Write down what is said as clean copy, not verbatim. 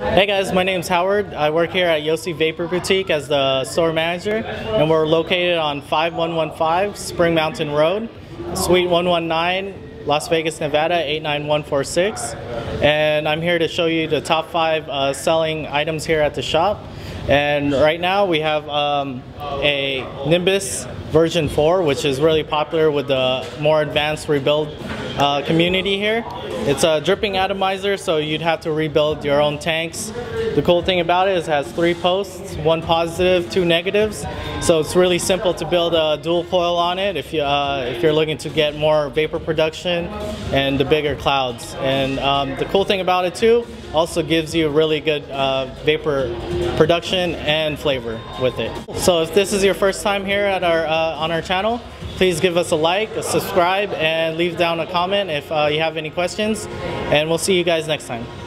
Hey guys, my name's Howard. I work here at Yosi Vapor Boutique as the store manager, and we're located on 5115 Spring Mountain Road, Suite 119, Las Vegas, Nevada 89146. And I'm here to show you the top 5 selling items here at the shop. And right now we have a Nimbus version 4, which is really popular with the more advanced rebuild community here. It's a dripping atomizer, so you'd have to rebuild your own tanks. The cool thing about it is it has 3 posts, 1 positive, 2 negatives. So it's really simple to build a dual coil on it if you're looking to get more vapor production and the bigger clouds. And the cool thing about it too, also gives you really good vapor production and flavor with it. So if this is your first time here at our on our channel, please give us a like, a subscribe, and leave down a comment if you have any questions. And we'll see you guys next time.